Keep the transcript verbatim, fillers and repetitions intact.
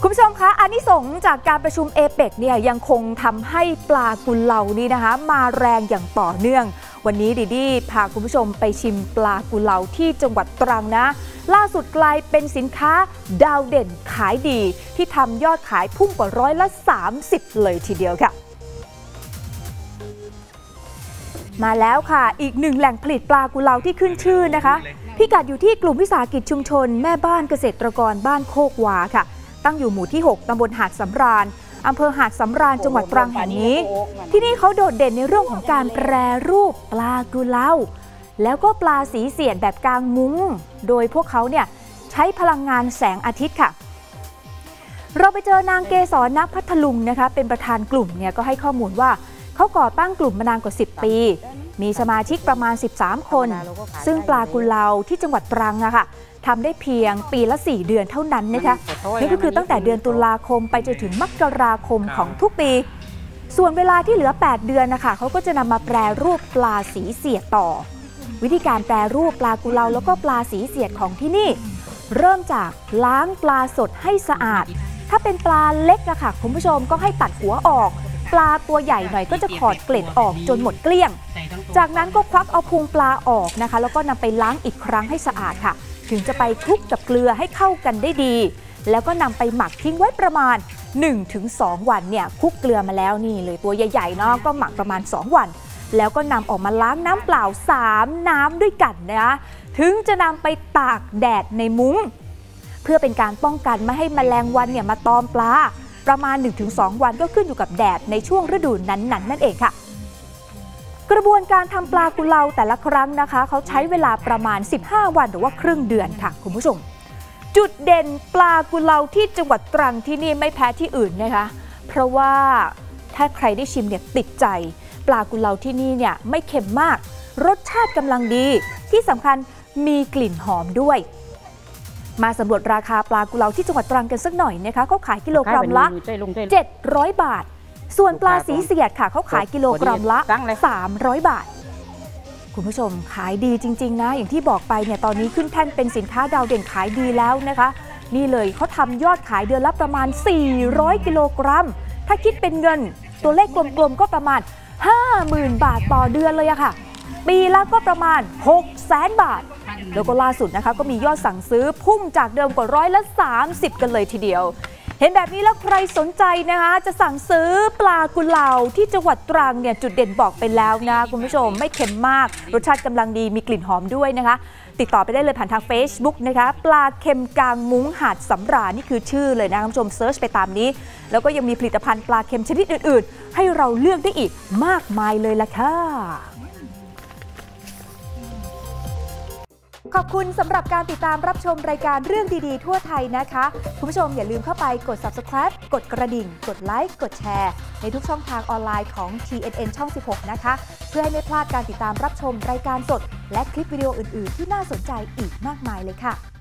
คุณผู้ชมคะอานิสงส์จากการประชุมเอเปกเนี่ยยังคงทำให้ปลากุเลานี้นะคะมาแรงอย่างต่อเนื่องวันนี้ดิดี้พาคุณผู้ชมไปชิมปลากุเลาที่จังหวัดตรังนะล่าสุดกลายเป็นสินค้าดาวเด่นขายดีที่ทำยอดขายพุ่งกว่าร้อยละสามสิบเลยทีเดียวค่ะมาแล้วค่ะอีกหนึ่งแหล่งผลิตปลากุเลาที่ขึ้นชื่อนะคะพิกัดอยู่ที่กลุ่มวิสาหกิจชุมชนแม่บ้านเกษตรกรบ้านโคกวาค่ะตั้งอยู่หมู่ที่หกตำบลหาดสำราญอำเภอหาดสำราญจังหวัดตรังแห่งนี้ที่นี่เขาโดดเด่นในเรื่องของการแปรรูปปลากุเลาแล้วก็ปลาสีเสียดแบบกลางมุ้งโดยพวกเขาเนี่ยใช้พลังงานแสงอาทิตย์ค่ะเราไปเจอนางเกษรนักพัทลุงนะคะเป็นประธานกลุ่มเนี่ยก็ให้ข้อมูลว่าเขาก่อตั้งกลุ่มมานานกว่าสิบปีมีสมาชิกประมาณสิบสามคนซึ่งปลากุเลาที่จังหวัดตรังอะค่ะทำได้เพียงปีละสี่เดือนเท่านั้นนะคะนี่ก็คือตั้งแต่เดือนตุลาคมไปจนถึงมกราคมของทุกปีส่วนเวลาที่เหลือแปดเดือนนะคะเขาก็จะนำมาแปรรูปปลาสีเสียดต่อวิธีการแปรรูปปลากุเลาแล้วก็ปลาสีเสียดของที่นี่เริ่มจากล้างปลาสดให้สะอาดถ้าเป็นปลาเล็กอะค่ะคุณผู้ชมก็ให้ตัดหัวออกปลาตัวใหญ่หน่อยก็จะขอดเกล็ดออกจนหมดเกลี้ยงจากนั้นก็ควักเอาพุงปลาออกนะคะแล้วก็นำไปล้างอีกครั้งให้สะอาดค่ะถึงจะไปคลุกกับเกลือให้เข้ากันได้ดีแล้วก็นำไปหมักทิ้งไว้ประมาณ หนึ่งถึงสอง วันเนี่ยคลุกเกลือมาแล้วนี่เลยตัวใหญ่ๆเนาะก็หมักประมาณสองวันแล้วก็นำออกมาล้างน้ำเปล่าสามน้ำด้วยกันนะถึงจะนำไปตากแดดในมุ้งเพื่อเป็นการป้องกันไม่ให้แมลงวันเนี่ยมาตอมปลาประมาณ หนึ่งถึงสอง วันก็ขึ้นอยู่กับแดดในช่วงฤดูนั้นๆ น, นั่นเองค่ะกระบวนการทำปลากุเลาแต่ละครั้งนะคะเขาใช้เวลาประมาณสิบห้าวันหรือว่าครึ่งเดือนค่ะคุณผู้ชมจุดเด่นปลากุเลาที่จังหวัดตรังที่นี่ไม่แพ้ที่อื่นนะคะเพราะว่าถ้าใครได้ชิมเนี่ยติดใจปลากุเลาที่นี่เนี่ยไม่เค็มมากรสชาติกำลังดีที่สำคัญมีกลิ่นหอมด้วยมาสำรวจราคาปลากุเลาที่จังหวัดตรังกันสักหน่อยนะคะเขาขายกิโลกรัมละเจ็ดร้อยบาทส่วนปลาสีเสียดค่ะเขาขายกิโลกรัมละสามร้อยบาทคุณผู้ชมขายดีจริงๆนะอย่างที่บอกไปเนี่ยตอนนี้ขึ้นแท่นเป็นสินค้าดาวเด่นขายดีแล้วนะคะนี่เลยเขาทำยอดขายเดือนละประมาณสี่ร้อยกิโลกรัมถ้าคิดเป็นเงินตัวเลขกลมๆก็ประมาณ ห้าหมื่น บาทต่อเดือนเลยอะค่ะปีละก็ประมาณ หกแสน บาทแล้วก็ล่าสุดนะคะก็มียอดสั่งซื้อพุ่งจากเดิมกว่าร้อยละสามสิบกันเลยทีเดียวเห็นแบบนี้แล้วใครสนใจนะคะจะสั่งซื้อปลากุเลาที่จังหวัดตรังเนี่ยจุดเด่นบอกไปแล้วนะคุณผู้ชมไม่เค็มมากรสชาติกำลังดีมีกลิ่นหอมด้วยนะคะติดต่อไปได้เลยผ่านทาง Facebook นะคะปลาเค็มกลางมุ้งหาดสำราญนี่คือชื่อเลยนะคุณผู้ชมเซิร์ชไปตามนี้แล้วก็ยังมีผลิตภัณฑ์ปลาเค็มชนิดอื่นๆให้เราเลือกได้อีกมากมายเลยล่ะค่ะขอบคุณสำหรับการติดตามรับชมรายการเรื่องดีๆทั่วไทยนะคะคุณผู้ชมอย่าลืมเข้าไปกด Subscribe กดกระดิ่งกดไลค์กดแชร์ในทุกช่องทางออนไลน์ของ ที เอ็น เอ็น ช่องสิบหกนะคะเพื่อให้ไม่พลาดการติดตามรับชมรายการสดและคลิปวิดีโออื่นๆที่น่าสนใจอีกมากมายเลยค่ะ